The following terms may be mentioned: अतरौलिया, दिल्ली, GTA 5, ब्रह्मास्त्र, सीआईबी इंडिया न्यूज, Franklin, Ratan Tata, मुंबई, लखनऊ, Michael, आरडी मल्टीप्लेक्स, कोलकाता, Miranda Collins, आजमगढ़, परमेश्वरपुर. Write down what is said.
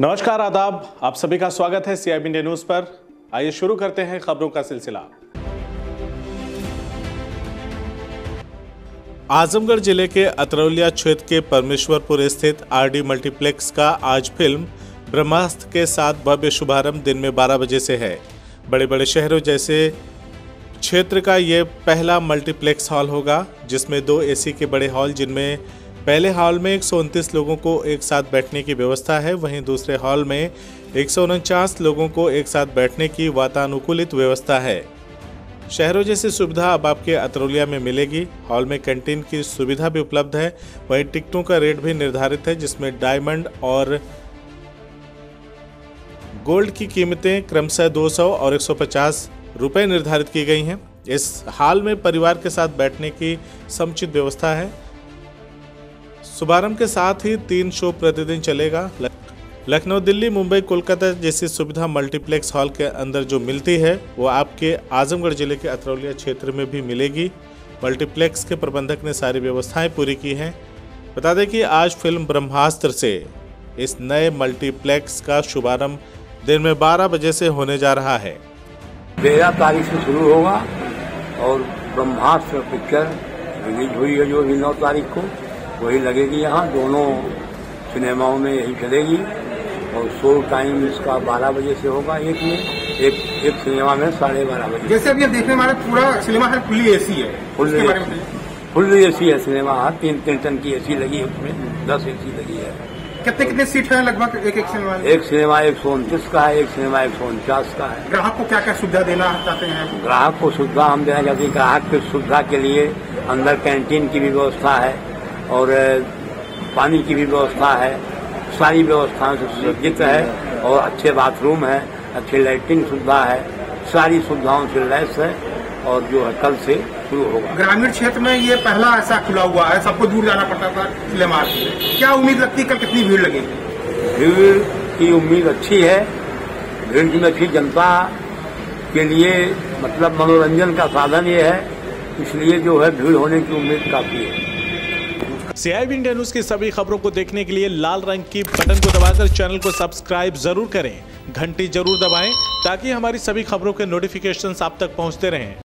नमस्कार, आदाब, आप सभी का स्वागत है सीआईबी इंडिया न्यूज पर। आइए शुरू करते हैं खबरों का सिलसिला। आजमगढ़ जिले के अतरौलिया क्षेत्र के परमेश्वरपुर स्थित आरडी मल्टीप्लेक्स का आज फिल्म ब्रह्मास्त्र के साथ भव्य शुभारंभ दिन में 12 बजे से है। बड़े बड़े शहरों जैसे क्षेत्र का ये पहला मल्टीप्लेक्स हॉल होगा, जिसमें 2 AC के बड़े हॉल, जिनमें पहले हॉल में 129 लोगों को एक साथ बैठने की व्यवस्था है, वहीं दूसरे हॉल में 149 लोगों को एक साथ बैठने की वातानुकूलित व्यवस्था है। शहरों जैसी सुविधा अब आपके अतरौलिया में मिलेगी। हॉल में कैंटीन की सुविधा भी उपलब्ध है, वहीं टिकटों का रेट भी निर्धारित है, जिसमें डायमंड और गोल्ड की कीमतें क्रमशः 200 और 150 रुपये निर्धारित की गई हैं। इस हॉल में परिवार के साथ बैठने की समुचित व्यवस्था है। शुभारंभ के साथ ही 3 शो प्रतिदिन चलेगा। लखनऊ, दिल्ली, मुंबई, कोलकाता जैसी सुविधा मल्टीप्लेक्स हॉल के अंदर जो मिलती है, वो आपके आजमगढ़ जिले के अतरौलिया क्षेत्र में भी मिलेगी। मल्टीप्लेक्स के प्रबंधक ने सारी व्यवस्थाएं पूरी की हैं। बता दें कि आज फिल्म ब्रह्मास्त्र से इस नए मल्टीप्लेक्स का शुभारंभ दिन में 12 बजे से होने जा रहा है। 13 तारीख से शुरू होगा और ब्रह्मास्त्र पिक्चर रिलीज हुई है जो 9 तारीख को, वही लगेगी यहाँ। दोनों सिनेमाओं में यही चलेगी और शो टाइम इसका 12 बजे से होगा। एक सिनेमा में 12:30 बजे। जैसे अभी देखने वाले पूरा सिनेमा हॉल फुल्ली एसी है सिनेमा हॉल। 3 टन की एसी लगी है, उसमें 10 AC लगी है। कितने सीट है लगभग एक सिनेमा? एक सिनेमा 129 का है, एक सिनेमा 149 का है। ग्राहक को क्या क्या सुविधा देना चाहते हैं? ग्राहक को सुविधा हम देना चाहते हैं। ग्राहक की सुविधा के लिए अंदर कैंटीन की भी व्यवस्था है और पानी की भी व्यवस्था है। सारी व्यवस्थाओं से सुसज्जित है और अच्छे बाथरूम हैं, अच्छे लैट्रिन सुविधा है, सारी सुविधाओं से लैस है और जो है कल से शुरू होगा। ग्रामीण क्षेत्र में ये पहला ऐसा खुला हुआ है, सबको दूर जाना पड़ता था सिनेमा के लिए। क्या उम्मीद लगती है कल कितनी भीड़ लगेगी? भीड़ की उम्मीद अच्छी है। भीड़ की अच्छी जनता के लिए मतलब मनोरंजन का साधन ये है, इसलिए जो है भीड़ होने की उम्मीद काफ़ी है। सीआईबी इंडिया न्यूज की सभी खबरों को देखने के लिए लाल रंग की बटन को दबाकर चैनल को सब्सक्राइब जरूर करें, घंटी जरूर दबाएं ताकि हमारी सभी खबरों के नोटिफिकेशंस आप तक पहुंचते रहें।